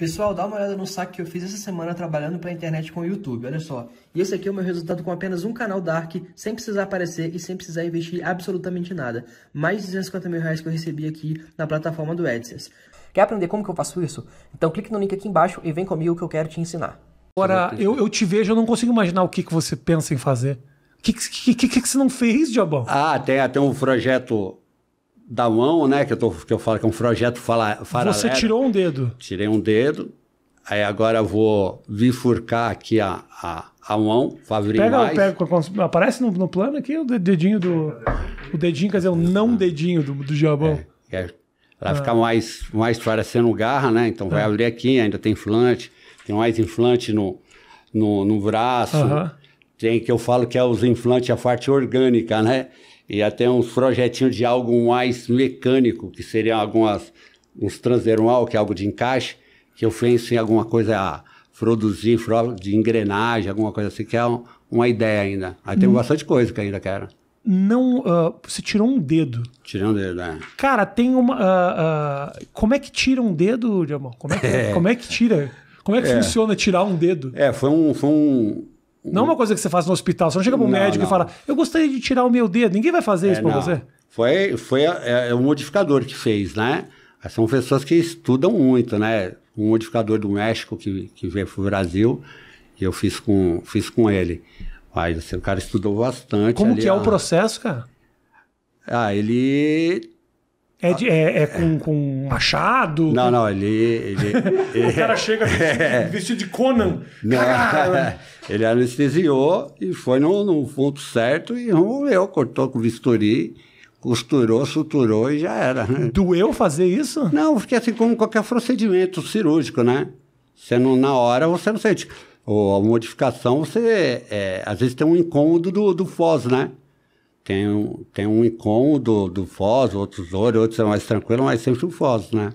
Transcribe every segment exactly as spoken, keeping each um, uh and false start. Pessoal, dá uma olhada no saque que eu fiz essa semana trabalhando para a internet com o YouTube, olha só. E esse aqui é o meu resultado com apenas um canal Dark, sem precisar aparecer e sem precisar investir absolutamente nada. Mais de duzentos e cinquenta mil reais que eu recebi aqui na plataforma do Edsys. Quer aprender como que eu faço isso? Então clique no link aqui embaixo e vem comigo que eu quero te ensinar. Agora, eu, eu te vejo, eu não consigo imaginar o que, que você pensa em fazer. O que, que, que, que, que você não fez, Diabão? Ah, tem, tem um projeto... da mão, né, que eu, tô, que eu falo que é um projeto fala, faralero. Você tirou um dedo. Tirei um dedo, aí agora eu vou bifurcar aqui a, a, a mão, pra abrir pega, mais. Pega, aparece no, no plano aqui o dedinho do... O dedinho, quer dizer, o não dedinho do, do Diabão. É, é, vai ah. ficar mais, mais parecendo garra, né, então vai ah. abrir aqui, ainda tem inflante, tem mais inflante no, no, no braço, ah. tem que eu falo que é os inflantes, a parte orgânica, né. E até uns projetinhos de algo mais mecânico, que seriam algumas, uns transdermal, que é algo de encaixe, que eu penso em alguma coisa a produzir, de engrenagem, alguma coisa assim, que é um, uma ideia ainda. Aí tem hum. bastante coisa que ainda quero. Não, uh, você tirou um dedo. Tirei um dedo, né? Cara, tem uma... Uh, uh, como é que tira um dedo, Diamão? Como é que, é. Como é que tira? Como é que é. funciona tirar um dedo? É, foi um... Foi um... Não é uma coisa que você faz no hospital. Você não chega para um médico não. e fala, eu gostaria de tirar o meu dedo. Ninguém vai fazer é, isso para você. Foi, foi é, é um modificador que fez, né? São pessoas que estudam muito, né? Um modificador do México que, que veio para o Brasil. E eu fiz com, fiz com ele. Mas assim, o cara estudou bastante. Como ali, que é ah, o processo, cara? Ah, ele... É, de, é, é com, com machado? Não, não, ele... ele, ele o cara chega vestido, vestido de Conan. Não, ele anestesiou e foi no, no ponto certo e rompeu, cortou com bisturi, costurou, suturou e já era. Doeu fazer isso? Não, porque assim como qualquer procedimento cirúrgico, né? Você não, na hora você não sente. Ou a modificação, você... É, às vezes tem um incômodo do, do pós, né? Tem um, tem um incômodo do, do Foz, outros olhos, outros é mais tranquilo, mas sempre o Foz, né?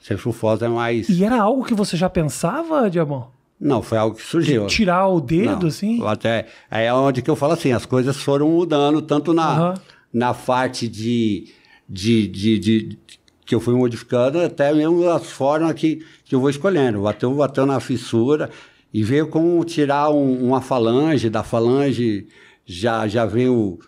Sempre o Foz é mais... E era algo que você já pensava, Diabão? Não, foi algo que surgiu. De tirar o dedo, não, assim? Até, é onde que eu falo assim, as coisas foram mudando, tanto na, uhum. na parte de, de, de, de, de... que eu fui modificando, até mesmo as formas que, que eu vou escolhendo. Bateu, bateu na fissura e veio como tirar um, uma falange, da falange já, já veio...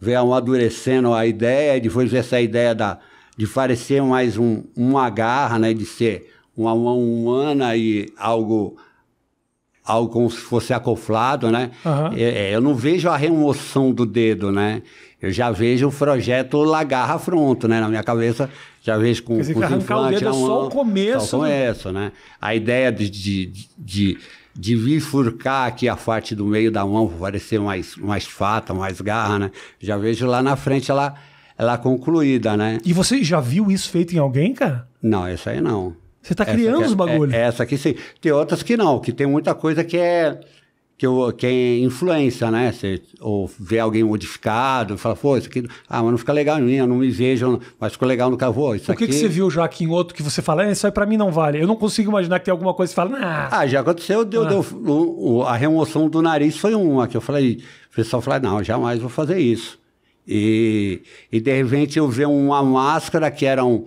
veio amadurecendo a ideia, depois essa ideia da, de parecer mais um, uma garra, né, de ser uma mão humana e algo, algo como se fosse acoplado, né? Uhum. É, eu não vejo a remoção do dedo, né? Eu já vejo o projeto Lagarra Fronto, né? Na minha cabeça, já vejo com, dizer, com os implantes... É só mão, o começo. Só o começo, né? A ideia de... de, de de bifurcar aqui a parte do meio da mão para parecer mais, mais fata, mais garra, né? Já vejo lá na frente ela, ela concluída, né? E você já viu isso feito em alguém, cara? Não, essa aí não. Você tá criando os bagulhos? É, essa aqui sim. Tem outras que não, que tem muita coisa que é, que, eu, que é influência, né? Você, ou vê alguém modificado, fala, pô, isso aqui... Ah, mas não fica legal em mim, eu não me vejo, mas ficou legal no cavô, isso aqui... O que que você viu já aqui em outro que você fala, é, isso aí pra mim não vale? Eu não consigo imaginar que tem alguma coisa que você fala, nah. Ah, já aconteceu, deu, ah. deu, o, o, a remoção do nariz foi uma, que eu falei, o pessoal falou, não, jamais vou fazer isso. E, e de repente eu vi uma máscara que era um,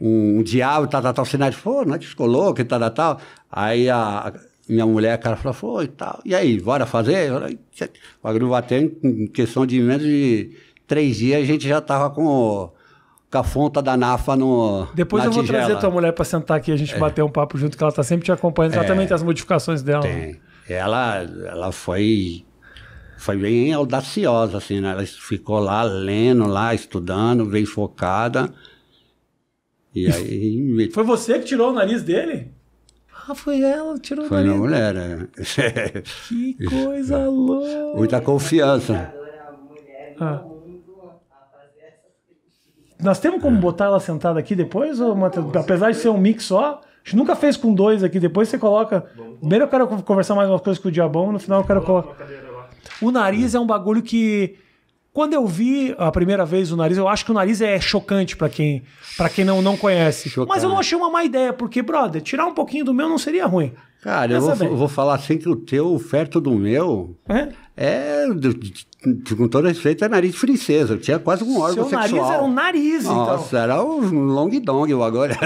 um, um diabo, tal, tal, tal, sinal de, pô, não é que ficou louco, tal, tal, tal. Aí a... Minha mulher, a cara falou, foi e tal. E aí, bora fazer? O bagulho bateu em questão de menos de três dias, a gente já tava com, com a fonta da Nafa no. Depois na eu vou tigela. trazer tua mulher para sentar aqui, a gente é. bater um papo junto, que ela tá sempre te acompanhando. Ela é. também tem as modificações dela. Tem. Ela, ela foi, foi bem audaciosa, assim, né? Ela ficou lá lendo, lá, estudando, bem focada. E aí. Foi você que tirou o nariz dele? Ah, foi ela, tirou o nariz. Foi mulher, né? Que coisa louca. Muita confiança. Ah. Nós temos como botar ela sentada aqui depois, ou, Matheus? Apesar de ser um mix só, a gente nunca fez com dois aqui, depois você coloca... Primeiro eu quero conversar mais umas coisas com o Diabão, no final eu quero colocar... O nariz é um bagulho que... Quando eu vi a primeira vez o nariz, eu acho que o nariz é chocante pra quem, pra quem não, não conhece. Chocante. Mas eu não achei uma má ideia, porque, brother, tirar um pouquinho do meu não seria ruim. Cara, eu vou, vou falar assim que o teu, perto do meu, é, É, com todo respeito, é nariz princesa. Eu tinha quase um órgão sexual. Seu nariz era um nariz, então. Nossa, era um long dong. O agulha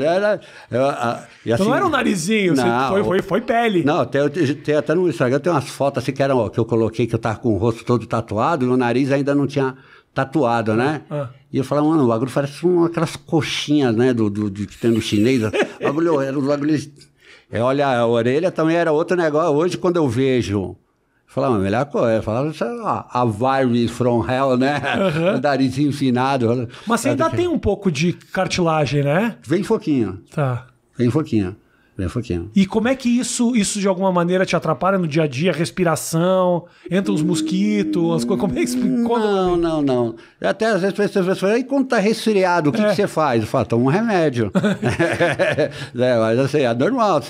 era... Não era um narizinho, foi pele. Não, até no Instagram tem umas fotos assim que eu coloquei, que eu tava com o rosto todo tatuado, e o nariz ainda não tinha tatuado, né? E eu falava, mano, o agulho parece aquelas coxinhas, né, que tem no chinês. O agulho era um agulho... Olha, a orelha também era outro negócio. Hoje, quando eu vejo, falava, melhor coisa. Falava, a, a virus from hell, né? Uhum. Narizinho finado. Mas você ainda tem um pouco de cartilagem, né? Vem pouquinho. Tá. Vem pouquinho. Vem pouquinho. E como é que isso, isso de alguma maneira te atrapalha no dia a dia? Respiração, entra os mosquitos, as coisas. Como é que explicou? Não, não, não. Até às vezes as pessoas falam, e quando tá resfriado, o que, é. que você faz? Eu falo, toma um remédio. É, mas assim, é normal,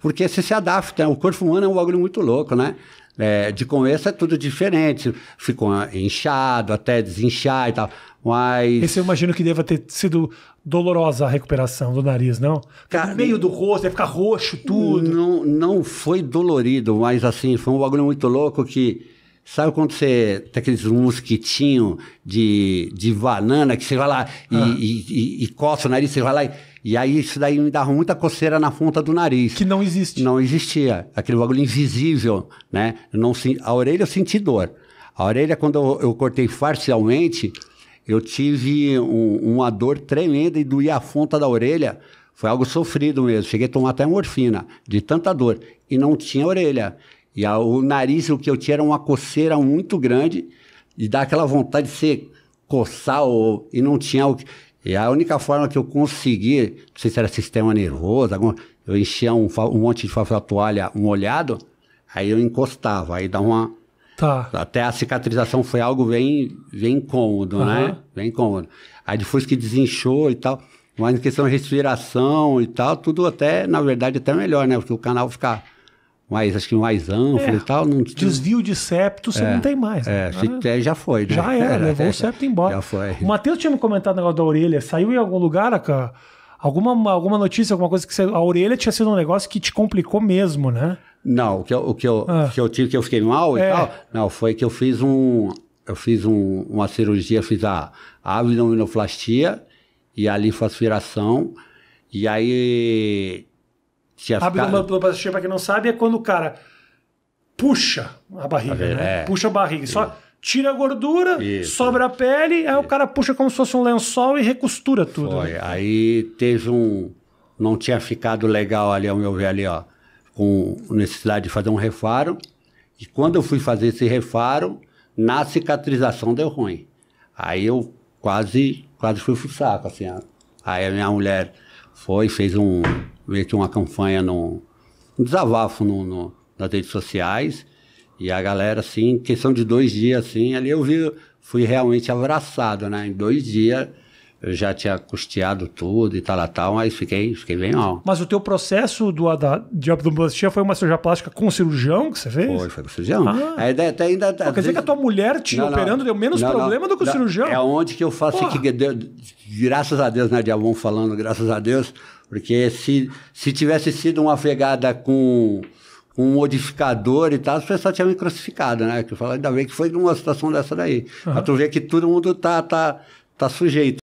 porque você se adapta. O corpo humano é um bagulho muito louco, né? É, de começo é tudo diferente. Ficou inchado, até desinchar e tal. Mas... Esse eu imagino que deva ter sido dolorosa a recuperação do nariz, não? Cara, no meio do rosto, ia ficar roxo tudo. Não, não foi dolorido, mas assim, foi um bagulho muito louco que... Sabe quando você tem aqueles mosquitinhos de, de banana que você vai lá e, ah. e, e, e coça o nariz, você vai lá e... E aí isso daí me dava muita coceira na ponta do nariz. Que não existe. Não existia. Aquele bagulho invisível, né? Eu não, a orelha eu senti dor. A orelha, quando eu, eu cortei parcialmente, eu tive um, uma dor tremenda e doía a ponta da orelha. Foi algo sofrido mesmo. Cheguei a tomar até morfina, de tanta dor. E não tinha orelha. E a, o nariz, o que eu tinha era uma coceira muito grande. E dá aquela vontade de você coçar ou, e não tinha o que... E a única forma que eu consegui, não sei se era sistema nervoso, algum, eu enchia um, um monte de papel toalha molhado, aí eu encostava, aí dá uma... Tá. Até a cicatrização foi algo bem, bem incômodo, uhum. né? Bem incômodo. Aí depois que desinchou e tal, mas em questão de respiração e tal, tudo até, na verdade, até melhor, né? Porque o canal fica... mais, acho que mais amplo é, e tal. Não... Desvio de septo você é, não tem mais. Né? É, já foi. Né? Já era, levou o septo embora. Já foi. O Matheus tinha me comentado o negócio da orelha. Saiu em algum lugar, cara? Alguma, alguma notícia, alguma coisa que você... A orelha tinha sido um negócio que te complicou mesmo, né? Não, o que eu, o que eu, ah. que eu tive, que eu fiquei mal é. e tal, não, foi que eu fiz um... Eu fiz um, uma cirurgia, fiz a, a abdominoplastia e a linfoaspiração. E aí... Abdominoplastia, para quem não sabe, é quando o cara puxa a barriga, ver, né? É. Puxa a barriga, isso. Só tira a gordura, isso. Sobra a pele, aí isso. O cara puxa como se fosse um lençol e recostura tudo. Foi. Né? Aí teve um... Não tinha ficado legal ali, ao meu ver ali, ó, com necessidade de fazer um refaro. E quando eu fui fazer esse refaro, na cicatrização deu ruim. Aí eu quase, quase fui pro saco, assim. Ó. Aí a minha mulher foi, fez um... Veio que uma campanha, no, um desabafo no, no, nas redes sociais. E a galera, assim, em questão de dois dias, assim, ali eu vi, fui realmente abraçado, né? Em dois dias eu já tinha custeado tudo e tal, lá, tal, mas fiquei, fiquei bem mal. Mas o teu processo do, da, de abdominoplastia foi uma cirurgia plástica com cirurgião que você fez? Foi, foi com cirurgião. Ah. Aí, até ainda, às Quer vezes... dizer que a tua mulher te não, operando não, deu menos não, problema não, do que o não, cirurgião? É onde que eu faço Porra. que deu, graças a Deus, né, Diabão falando, graças a Deus... Porque se, se tivesse sido uma pegada com, com um modificador e tal, as pessoas tinham me crucificado, né? Que eu falava, ainda bem que foi numa situação dessa daí. Uhum. Pra tu ver que todo mundo tá, tá, tá sujeito.